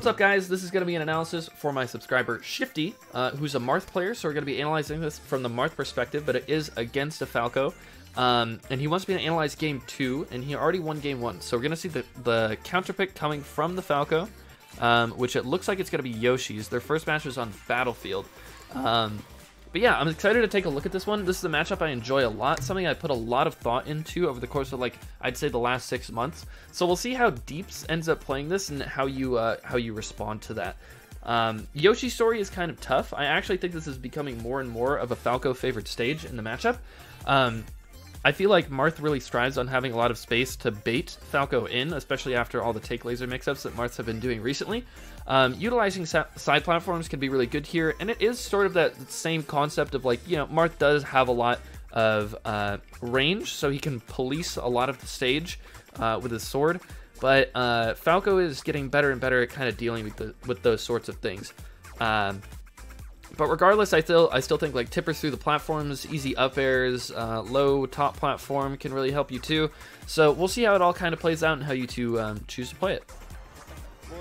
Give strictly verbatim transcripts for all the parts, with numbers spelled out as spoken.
What's up, guys? This is going to be an analysis for my subscriber Shifty, uh, who's a Marth player, so we're going to be analyzing this from the Marth perspective, but it is against a Falco, um, and he wants me to analyze game two, and he already won game one, so we're going to see the, the counter pick coming from the Falco, um, which it looks like it's going to be Yoshi's. Their first match was on Battlefield, um, but yeah, I'm excited to take a look at this one. This is a matchup I enjoy a lot, something I put a lot of thought into over the course of, like, I'd say the last six months. So we'll see how Deeps ends up playing this and how you uh, how you respond to that. Um, Yoshi's story is kind of tough. I actually think this is becoming more and more of a Falco favored stage in the matchup. Um, I feel like Marth really strives on having a lot of space to bait Falco in, especially after all the take laser mix-ups that Marths have been doing recently. Um, utilizing side platforms can be really good here, and it is sort of that same concept of, like, you know, Marth does have a lot of uh, range, so he can police a lot of the stage uh, with his sword, but uh, Falco is getting better and better at kind of dealing with, the, with those sorts of things. Um, But regardless, I still I still think, like, tippers through the platforms, easy up airs, uh, low top platform can really help you too. So we'll see how it all kind of plays out and how you two um, choose to play it.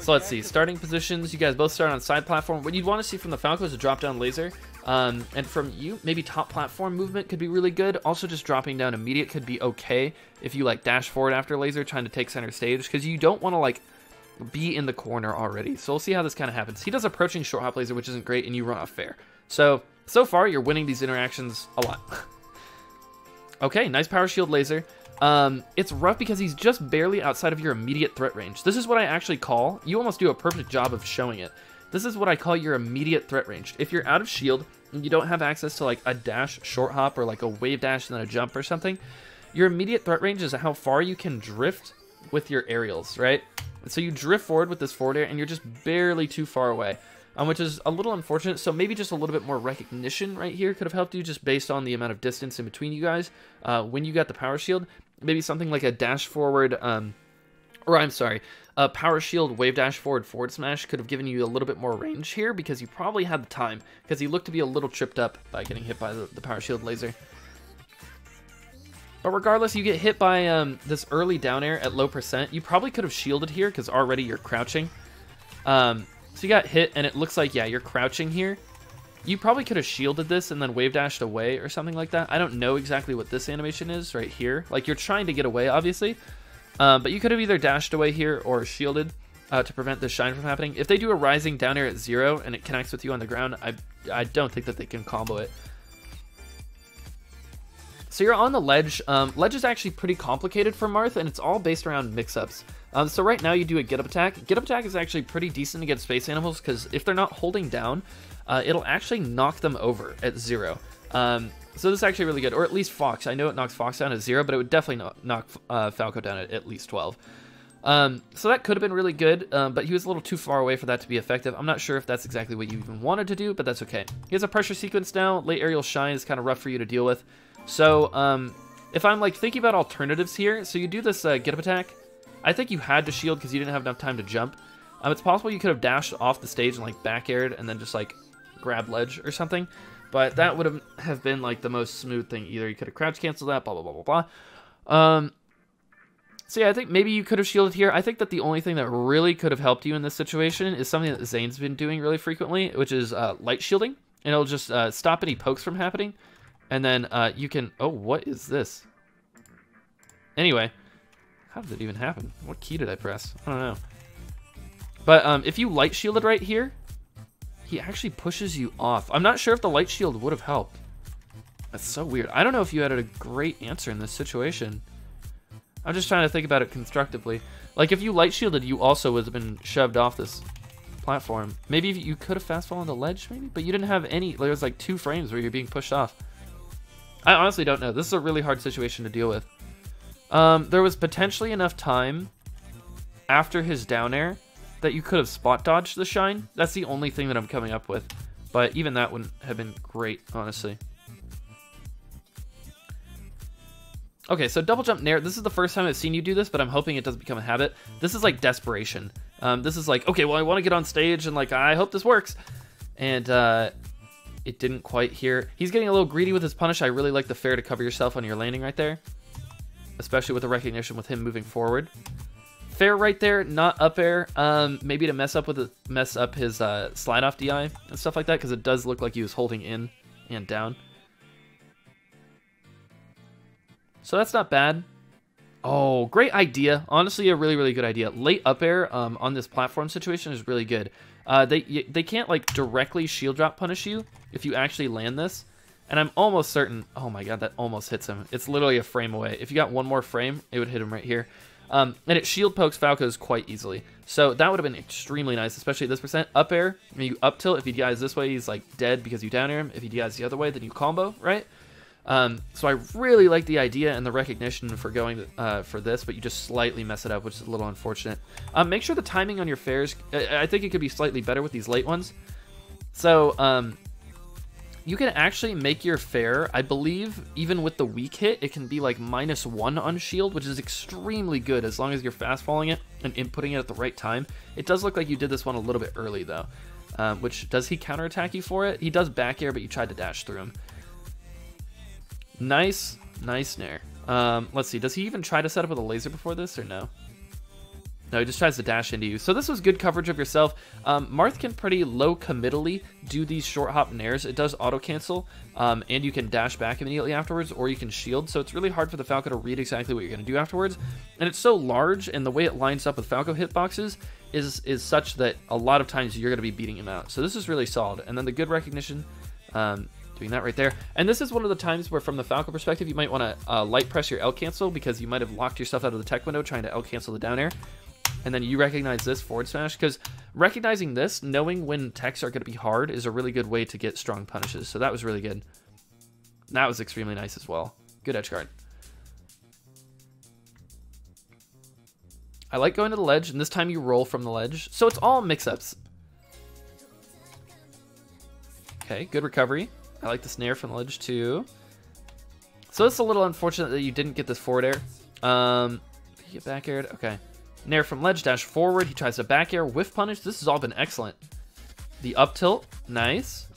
So let's see, starting positions. You guys both start on side platform. What you'd want to see from the Falco is a drop down laser, um, and from you, maybe top platform movement could be really good. Also, just dropping down immediate could be okay if you, like, dash forward after laser trying to take center stage, because you don't want to, like, be in the corner already. So we'll see how this kind of happens. He does approaching short hop laser, which isn't great, and you run off fair. So, so far, you're winning these interactions a lot. Okay, nice power shield laser. Um, it's rough because he's just barely outside of your immediate threat range. This is what I actually call, you almost do a perfect job of showing it. This is what I call your immediate threat range. If you're out of shield and you don't have access to, like, a dash short hop or, like, a wave dash and then a jump or something, your immediate threat range is how far you can drift with your aerials, right? So you drift forward with this forward air, and you're just barely too far away, um, which is a little unfortunate. So maybe just a little bit more recognition right here could have helped you, just based on the amount of distance in between you guys. Uh, when you got the power shield, maybe something like a dash forward, um, or I'm sorry, a power shield wave dash forward forward smash could have given you a little bit more range here, because you probably had the time, because he looked to be a little tripped up by getting hit by the, the power shield laser. But regardless, you get hit by um, this early down air at low percent. You probably could have shielded here, because already you're crouching. Um, so you got hit, and it looks like, yeah, you're crouching here. You probably could have shielded this and then wave dashed away or something like that. I don't know exactly what this animation is right here. Like, you're trying to get away, obviously. Um, but you could have either dashed away here or shielded uh, to prevent this shine from happening. If they do a rising down air at zero and it connects with you on the ground, I, I don't think that they can combo it. So you're on the ledge. Um, ledge is actually pretty complicated for Marth, and it's all based around mix-ups. Um, so right now you do a get-up attack. Get-up attack is actually pretty decent against space animals, because if they're not holding down, uh, it'll actually knock them over at zero. Um, so this is actually really good, or at least Fox. I know it knocks Fox down at zero, but it would definitely not knock uh, Falco down at at least twelve. Um, so that could have been really good, um, but he was a little too far away for that to be effective. I'm not sure if that's exactly what you even wanted to do, but that's okay. He has a pressure sequence now. Late aerial shine is kind of rough for you to deal with. So, um, if I'm, like, thinking about alternatives here, so you do this uh, get-up attack. I think you had to shield because you didn't have enough time to jump. Um, it's possible you could have dashed off the stage and, like, back-aired and then just, like, grab ledge or something. But that would have been, like, the most smooth thing either. You could have crouch canceled that, blah, blah, blah, blah, blah. Um, so, yeah, I think maybe you could have shielded here. I think that the only thing that really could have helped you in this situation is something that Zane's been doing really frequently, which is uh, light shielding. And it'll just uh, stop any pokes from happening. And then uh, you can... Oh, what is this? Anyway, how did it even happen? What key did I press? I don't know. But um, if you light shielded right here, he actually pushes you off. I'm not sure if the light shield would have helped. That's so weird. I don't know if you had a great answer in this situation. I'm just trying to think about it constructively. Like, if you light shielded, you also would have been shoved off this platform. Maybe you could have fastball on the ledge, maybe? But you didn't have any... There was, like, two frames where you're being pushed off. I honestly don't know. This is a really hard situation to deal with. Um, there was potentially enough time after his down air that you could have spot dodged the shine. That's the only thing that I'm coming up with. But even that wouldn't have been great, honestly. Okay, so double jump nair. This is the first time I've seen you do this, but I'm hoping it doesn't become a habit. This is like desperation. Um, this is like, okay, well, I want to get on stage and, like, I hope this works. And, uh... it didn't quite here. He's getting a little greedy with his punish. I really like the fair to cover yourself on your landing right there, especially with the recognition with him moving forward. fair right there, not up air. Um, maybe to mess up with the, mess up his uh, slide off D I and stuff like that, because it does look like he was holding in and down. So that's not bad. Oh, great idea. Honestly, a really, really good idea. Late up air um, on this platform situation is really good. Uh, they they can't like directly shield drop punish you if you actually land this. And I'm almost certain... Oh my god, that almost hits him. It's literally a frame away. If you got one more frame, it would hit him right here. Um, and it shield pokes Falco's quite easily. So that would have been extremely nice, especially at this percent. Up air, I mean, you up tilt. If he dies this way, he's like dead because you down air him. If he dies the other way, then you combo, right? Um, so I really like the idea and the recognition for going uh, for this, but you just slightly mess it up, which is a little unfortunate. Um, make sure the timing on your fares, I think it could be slightly better with these late ones. So um, you can actually make your fare, I believe, even with the weak hit, it can be like minus one on shield, which is extremely good as long as you're fast falling it and inputting it at the right time. It does look like you did this one a little bit early though, um, which does he counterattack you for it? He does back air, but you tried to dash through him. Nice, nice nair. Um, let's see, does he even try to set up with a laser before this or no? No, he just tries to dash into you. So this was good coverage of yourself. Um, Marth can pretty low committally do these short hop nairs. It does auto cancel, um, and you can dash back immediately afterwards, or you can shield. So it's really hard for the Falco to read exactly what you're going to do afterwards. And it's so large, and the way it lines up with Falco hitboxes is, is such that a lot of times you're going to be beating him out. So this is really solid. And then the good recognition... Um, doing that right there. And this is one of the times where from the Falco perspective, you might want to uh, light press your L cancel because you might have locked yourself out of the tech window trying to L cancel the down air. And then you recognize this forward smash because recognizing this, knowing when techs are going to be hard is a really good way to get strong punishes. So that was really good. That was extremely nice as well. Good edge guard. I like going to the ledge, and this time you roll from the ledge. So it's all mix-ups. Okay, good recovery. I like the snare from the ledge too. So it's a little unfortunate that you didn't get this forward air. Um, did he get back aired? Okay. Nair from ledge, dash forward. He tries to back air, whiff punish. This has all been excellent. The up tilt, nice.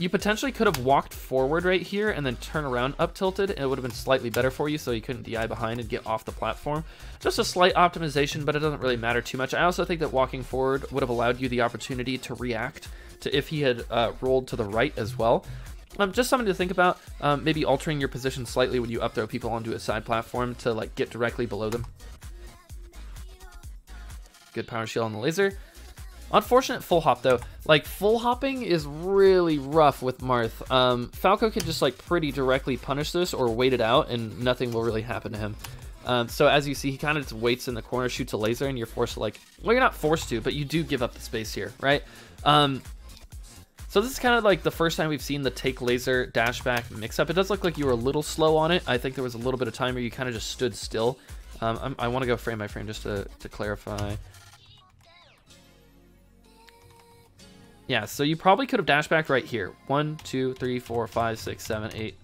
You potentially could have walked forward right here and then turn around up tilted. And it would have been slightly better for you so you couldn't D I behind and get off the platform. Just a slight optimization, but it doesn't really matter too much. I also think that walking forward would have allowed you the opportunity to react to if he had uh, rolled to the right as well. Um, just something to think about, um, maybe altering your position slightly when you up throw people onto a side platform to like get directly below them. Good power shield on the laser. Unfortunate full hop though. Like full hopping is really rough with Marth. Um, Falco can just like pretty directly punish this or wait it out and nothing will really happen to him. Um, so as you see, he kind of just waits in the corner, shoots a laser and you're forced to like, well, you're not forced to, but you do give up the space here, right? Um, so this is kind of like the first time we've seen the take laser dash back mix up. It does look like you were a little slow on it. I think there was a little bit of time where you kind of just stood still. Um, I'm, I want to go frame by frame just to, to clarify. Yeah, so you probably could have dashed back right here. One, two, three, four, five, six, seven, eight.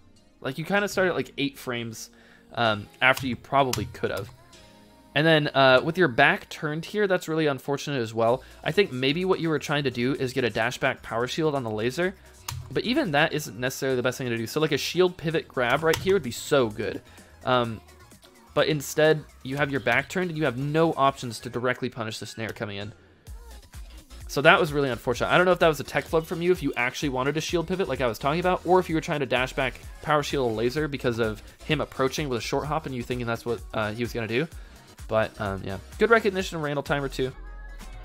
Like you kind of started like eight frames um, after you probably could have. And then uh, with your back turned here, that's really unfortunate as well. I think maybe what you were trying to do is get a dash back power shield on the laser, but even that isn't necessarily the best thing to do. So like a shield pivot grab right here would be so good. Um, but instead you have your back turned and you have no options to directly punish the snare coming in. So that was really unfortunate. I don't know if that was a tech flub from you, if you actually wanted to shield pivot like I was talking about, or if you were trying to dash back power shield a laser because of him approaching with a short hop and you thinking that's what uh, he was going to do. But um, yeah, good recognition of Randall timer too.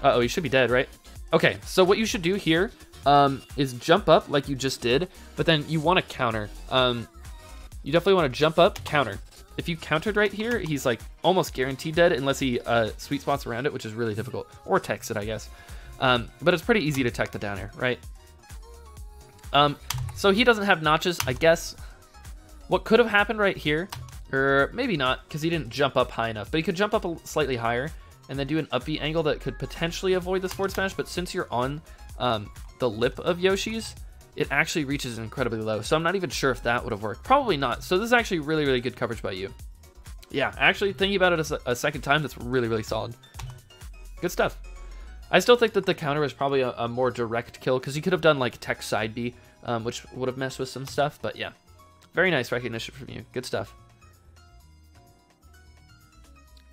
Uh-oh, he should be dead, right? Okay, so what you should do here um, is jump up like you just did, but then you want to counter. Um, you definitely want to jump up, counter. If you countered right here, he's like almost guaranteed dead unless he uh, sweet spots around it, which is really difficult. Or text it, I guess. Um, but it's pretty easy to tech the down air, right? Um, so he doesn't have notches, I guess. What could have happened right here, or maybe not, because he didn't jump up high enough, but he could jump up slightly higher and then do an upbeat angle that could potentially avoid the forward smash, but since you're on um, the lip of Yoshi's, it actually reaches incredibly low, so I'm not even sure if that would have worked. Probably not, so this is actually really, really good coverage by you. Yeah, actually, thinking about it a, a second time, that's really, really solid. Good stuff. I still think that the counter was probably a, a more direct kill because he could have done like tech side B, um, which would have messed with some stuff. But yeah, very nice recognition from you. Good stuff.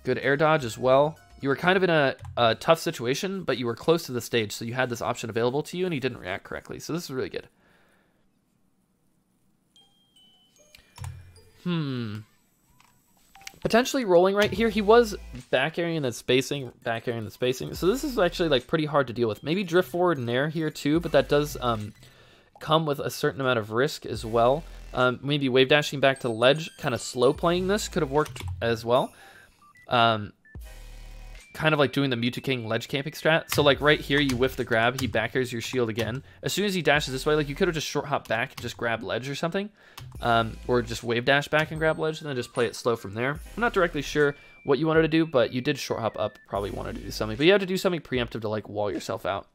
Good air dodge as well. You were kind of in a, a tough situation, but you were close to the stage, so you had this option available to you, and he didn't react correctly. So this is really good. Hmm. Potentially rolling right here. He was back airing the spacing, back airing the spacing. So this is actually like pretty hard to deal with. Maybe drift forward and air here too, but that does um, come with a certain amount of risk as well. Um, maybe wave dashing back to the ledge, kind of slow playing this could have worked as well. Um, kind of like doing the Mute King ledge camping strat. So like right here, you whiff the grab, he back airs your shield again. As soon as he dashes this way, like you could have just short hop back and just grab ledge or something, um, or just wave dash back and grab ledge and then just play it slow from there. I'm not directly sure what you wanted to do, but you did short hop up, probably wanted to do something, but you had to do something preemptive to like wall yourself out.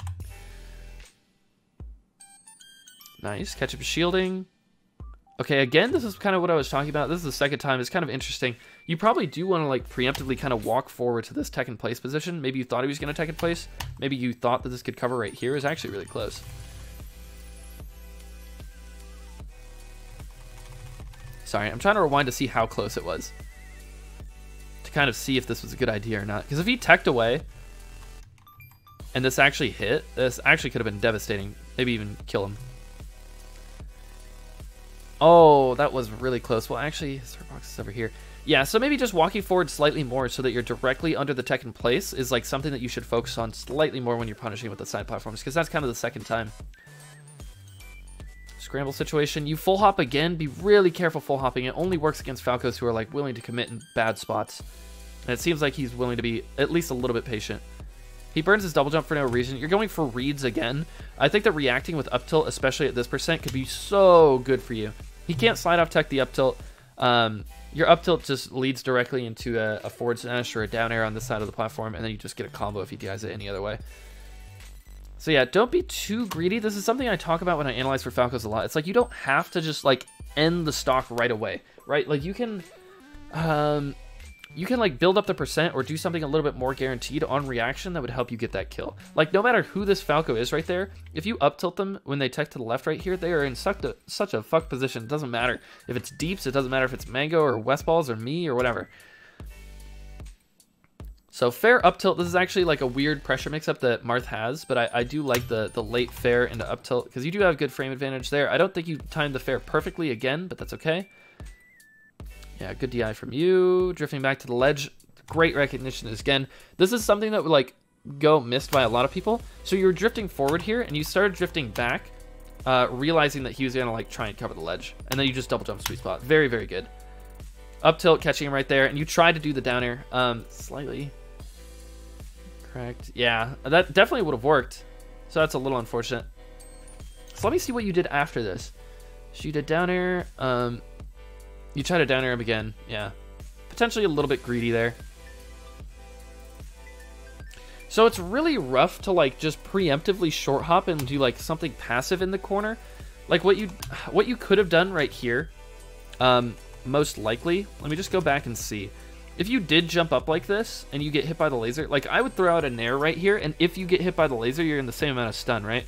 Nice, catch up shielding. Okay, again, this is kind of what I was talking about. This is the second time. It's kind of interesting. You probably do want to like preemptively kind of walk forward to this tech in place position. Maybe you thought he was going to tech in place. Maybe you thought that this could cover right here. It's actually really close. Sorry, I'm trying to rewind to see how close it was. To kind of see if this was a good idea or not. Because if he teched away and this actually hit, this actually could have been devastating. Maybe even kill him. Oh, that was really close. Well, actually, his box is over here. Yeah, so maybe just walking forward slightly more so that you're directly under the tech in place is like something that you should focus on slightly more when you're punishing with the side platforms, because that's kind of the second time. Scramble situation. You full hop again. Be really careful full hopping. It only works against Falcos who are like willing to commit in bad spots. And it seems like he's willing to be at least a little bit patient. He burns his double jump for no reason. You're going for reads again. I think that reacting with up tilt, especially at this percent, could be so good for you. He can't slide off tech the up tilt. Um, your up tilt just leads directly into a, a forward smash or a down air on this side of the platform, and then you just get a combo if he D Is it any other way. So yeah, don't be too greedy. This is something I talk about when I analyze for Falcos a lot. It's like you don't have to just like end the stock right away, right? Like you can, um, you can like build up the percent or do something a little bit more guaranteed on reaction that would help you get that kill. Like no matter who this Falco is right there, if you up tilt them when they tech to the left right here, they are in such a, such a fuck position. It doesn't matter if it's Deeps, it doesn't matter if it's Mango or Westballs or me or whatever. So fair up tilt, this is actually like a weird pressure mix up that Marth has, but I, I do like the, the late fair into up tilt because you do have good frame advantage there. I don't think you timed the fair perfectly again, but that's okay. Yeah, good D I from you. Drifting back to the ledge. Great recognition again. This is something that would like go missed by a lot of people. So you were drifting forward here and you started drifting back, uh, realizing that he was going to like try and cover the ledge. And then you just double jump sweet spot. Very, very good. Up tilt, catching him right there. And you tried to do the down air um, slightly. Correct. Yeah, that definitely would have worked. So that's a little unfortunate. So let me see what you did after this. So you did down air. Um, You try to down air him again, yeah. Potentially a little bit greedy there. So it's really rough to like just preemptively short hop and do like something passive in the corner. Like what you what you could have done right here, um, most likely, let me just go back and see. If you did jump up like this and you get hit by the laser, like I would throw out a nair right here, and if you get hit by the laser, you're in the same amount of stun, right?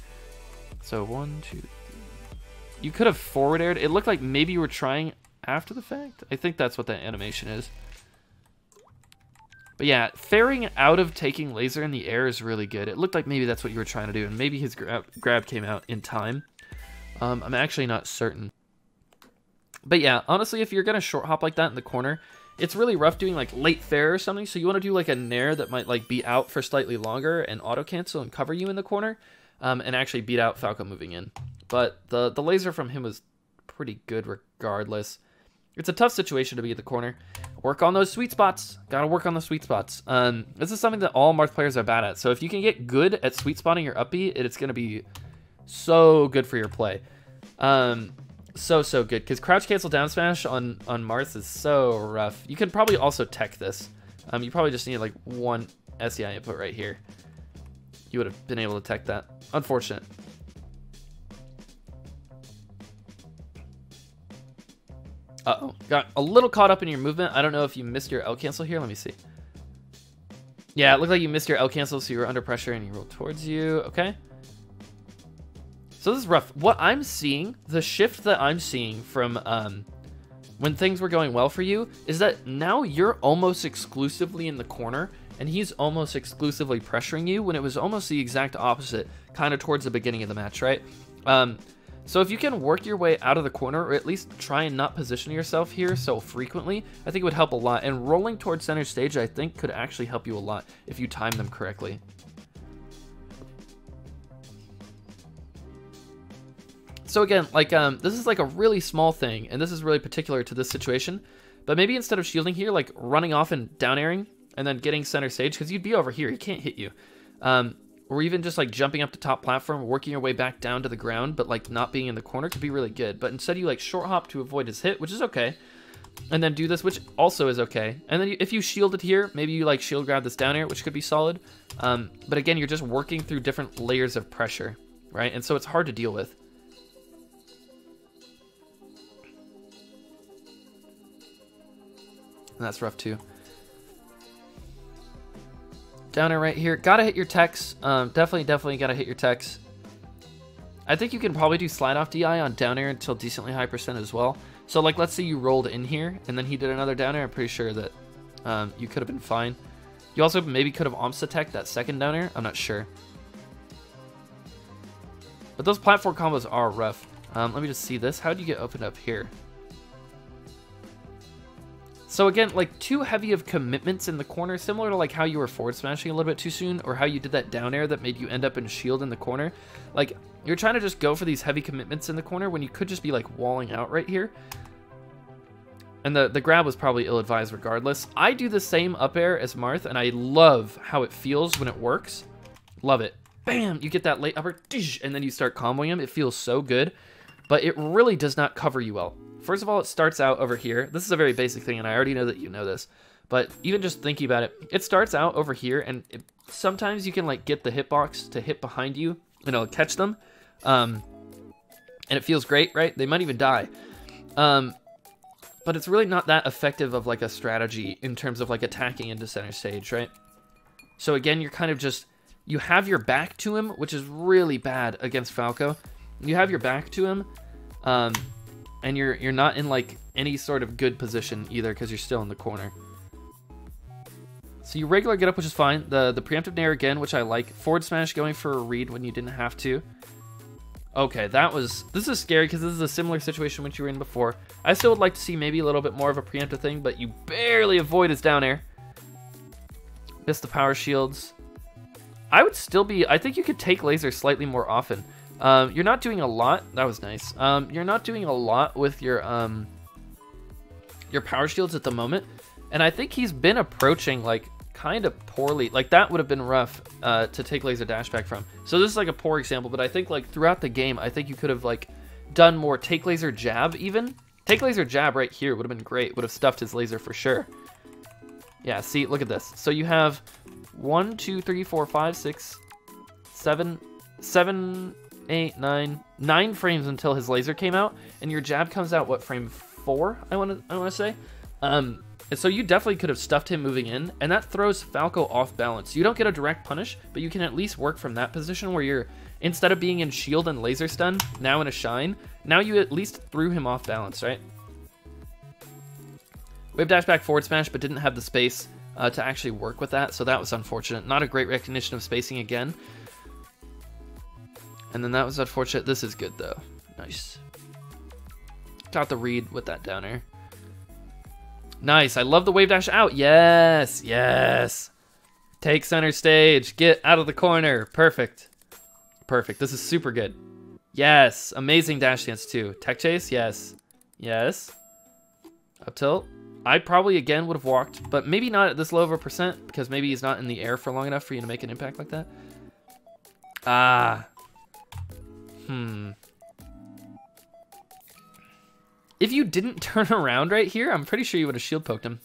So one, two, three. You could have forward aired. It looked like maybe you were trying after the fact. I think that's what that animation is. But yeah, fairing out of taking laser in the air is really good. It looked like maybe that's what you were trying to do, and maybe his grab, grab came out in time. Um, I'm actually not certain. But yeah, honestly, if you're going to short hop like that in the corner, it's really rough doing like late fair or something, so you want to do like a nair that might like be out for slightly longer and auto-cancel and cover you in the corner, um, and actually beat out Falco moving in. But the, the laser from him was pretty good regardless. It's a tough situation to be at the corner. Work on those sweet spots. Gotta work on the sweet spots. Um, this is something that all Marth players are bad at. So if you can get good at sweet spotting your upbeat, it's going to be so good for your play. Um, so, so good. Because crouch cancel down smash on, on Marth is so rough. You can probably also tech this. Um, you probably just need like one S E I input right here. You would have been able to tech that. Unfortunate. Uh-oh, got a little caught up in your movement. I don't know if you missed your L cancel here. Let me see. Yeah, it looked like you missed your L cancel, so you were under pressure and he rolled towards you. Okay. So this is rough. What I'm seeing, the shift that I'm seeing from um, when things were going well for you is that now you're almost exclusively in the corner and he's almost exclusively pressuring you when it was almost the exact opposite kind of towards the beginning of the match, right? Um, so if you can work your way out of the corner, or at least try and not position yourself here so frequently, I think it would help a lot. And rolling towards center stage, I think, could actually help you a lot if you time them correctly. So again, like um, this is like a really small thing, and this is really particular to this situation. But maybe instead of shielding here, like running off and down airing, and then getting center stage, because you'd be over here, he can't hit you. Um, or even just like jumping up to top platform, working your way back down to the ground, but like not being in the corner could be really good. But instead you like short hop to avoid his hit, which is okay. And then do this, which also is okay. And then if you shielded here, maybe you like shield grab this down air, which could be solid. Um, but again, you're just working through different layers of pressure, right? And so it's hard to deal with. And that's rough too. Down air right here. Gotta hit your techs. Um, definitely, definitely gotta hit your techs. I think you can probably do slide off D I on down air until decently high percent as well. So like, let's say you rolled in here and then he did another down air. I'm pretty sure that um, you could have been fine. You also maybe could have Omsa tech that second down air. I'm not sure. But those platform combos are rough. Um, let me just see this. How do you get opened up here? So again, like too heavy of commitments in the corner, similar to like how you were forward smashing a little bit too soon, or how you did that down air that made you end up in shield in the corner. Like you're trying to just go for these heavy commitments in the corner when you could just be like walling out right here. And the, the grab was probably ill-advised regardless. I do the same up air as Marth, and I love how it feels when it works. Love it. Bam! You get that late upper, and then you start comboing him. It feels so good, but it really does not cover you well. First of all, it starts out over here. This is a very basic thing, and I already know that you know this, but even just thinking about it, it starts out over here, and it, sometimes you can like get the hitbox to hit behind you, and it'll catch them, um, and it feels great, right? They might even die, um, but it's really not that effective of like a strategy in terms of like attacking into center stage, right? So again, you're kind of just, you have your back to him, which is really bad against Falco. You have your back to him, um... and you're you're not in like any sort of good position either because you're still in the corner. So you regular get up, which is fine. The the preemptive nair again, which I like. Forward smash going for a read when you didn't have to. Okay, that was this is scary because this is a similar situation which you were in before. I still would like to see maybe a little bit more of a preemptive thing, but you barely avoid his down air. Missed the power shields. I would still be. I think you could take laser slightly more often. Um, you're not doing a lot. That was nice. Um, you're not doing a lot with your um, your power shields at the moment, and I think he's been approaching like kind of poorly. Like that would have been rough uh, to take laser dash back from. So this is like a poor example, but I think like throughout the game, I think you could have like done more. Take laser jab even. Take laser jab right here would have been great. Would have stuffed his laser for sure. Yeah. See, look at this. So you have one, two, three, four, five, six, seven, seven. Eight, nine, nine frames until his laser came out, and your jab comes out what frame four? I want to, I want to say, um, and so you definitely could have stuffed him moving in, and that throws Falco off balance. You don't get a direct punish, but you can at least work from that position where you're instead of being in shield and laser stun, now in a shine. Now you at least threw him off balance, right? Wave dash back forward smash, but didn't have the space uh, to actually work with that, so that was unfortunate. Not a great recognition of spacing again. And then that was unfortunate. This is good, though. Nice. Got the read with that down air. Nice. I love the wave dash out. Yes. Yes. Take center stage. Get out of the corner. Perfect. Perfect. This is super good. Yes. Amazing dash dance, too. Tech chase. Yes. Yes. Up tilt. I probably, again, would have walked, but maybe not at this low of a percent because maybe he's not in the air for long enough for you to make an impact like that. Ah. Hmm. If you didn't turn around right here, I'm pretty sure you would have shield poked him.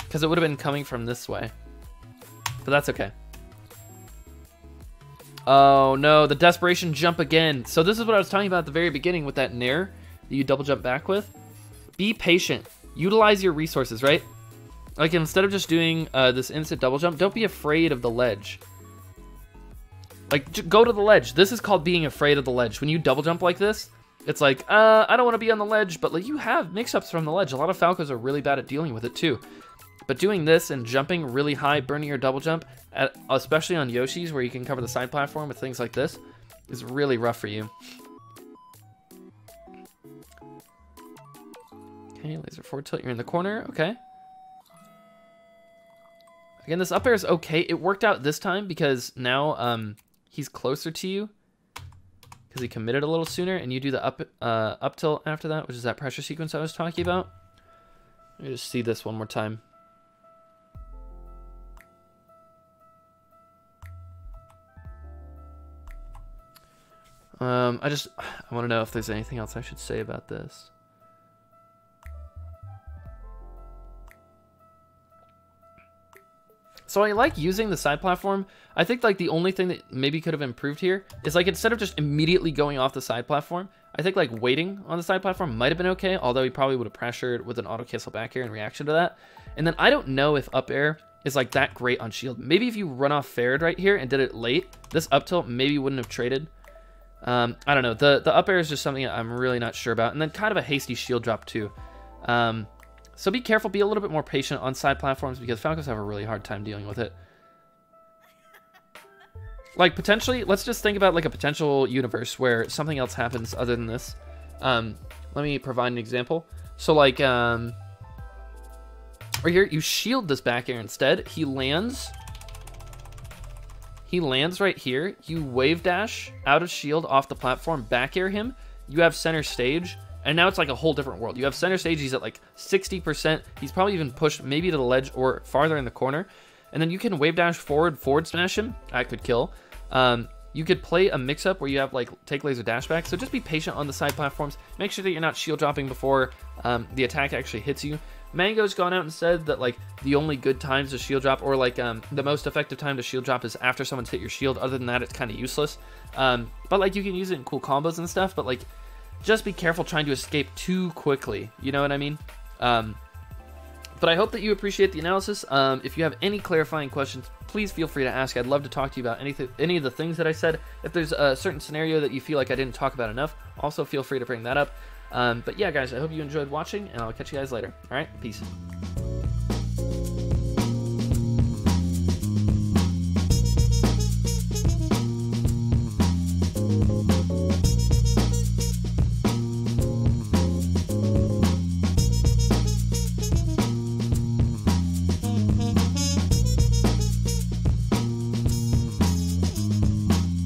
Because it would have been coming from this way. But that's okay. Oh no, the desperation jump again. So this is what I was talking about at the very beginning with that nair that you double jump back with. Be patient. Utilize your resources, right? Like instead of just doing uh, this instant double jump, don't be afraid of the ledge. Like, go to the ledge. This is called being afraid of the ledge. When you double jump like this, It's like, uh, I don't want to be on the ledge, but like you have mix-ups from the ledge. A lot of Falcos are really bad at dealing with it too. But doing this and jumping really high, burning your double jump, at, especially on Yoshi's where you can cover the side platform with things like this, is really rough for you. Okay, laser forward tilt, you're in the corner, okay. Again, this up air is okay. It worked out this time because now um, he's closer to you because he committed a little sooner, and you do the up uh, up tilt after that, which is that pressure sequence I was talking about. Let me just see this one more time. Um, I just I want to know if there's anything else I should say about this. So I like using the side platform. I think like the only thing that maybe could have improved here is like instead of just immediately going off the side platform, I think like waiting on the side platform might have been okay, although he probably would have pressured with an auto cancel back air in reaction to that. And then I don't know if up air is like that great on shield. Maybe if you run off fared right here and did it late, this up tilt maybe wouldn't have traded. Um, I don't know. The, the up air is just something I'm really not sure about. And then kind of a hasty shield drop too. Um... So be careful, be a little bit more patient on side platforms because Falcos have a really hard time dealing with it. Like potentially, let's just think about like a potential universe where something else happens other than this. Um, let me provide an example. So like, um, right here, you shield this back air instead. He lands, he lands right here. You wave dash out of shield off the platform, back air him. You have center stage. And now it's like a whole different world. You have center stage, he's at like sixty percent. He's probably even pushed maybe to the ledge or farther in the corner. And then you can wave dash forward, forward smash him. That could kill. Um, you could play a mix up where you have like take laser dash back. So just be patient on the side platforms. Make sure that you're not shield dropping before um, the attack actually hits you. Mango's gone out and said that like the only good times to shield drop or like um, the most effective time to shield drop is after someone's hit your shield. Other than that, it's kind of useless. Um, but like you can use it in cool combos and stuff, but like just be careful trying to escape too quickly. You know what I mean? Um, but I hope that you appreciate the analysis. Um, if you have any clarifying questions, please feel free to ask. I'd love to talk to you about anything, any of the things that I said. If there's a certain scenario that you feel like I didn't talk about enough, also feel free to bring that up. Um, but yeah, guys, I hope you enjoyed watching, and I'll catch you guys later. All right, peace.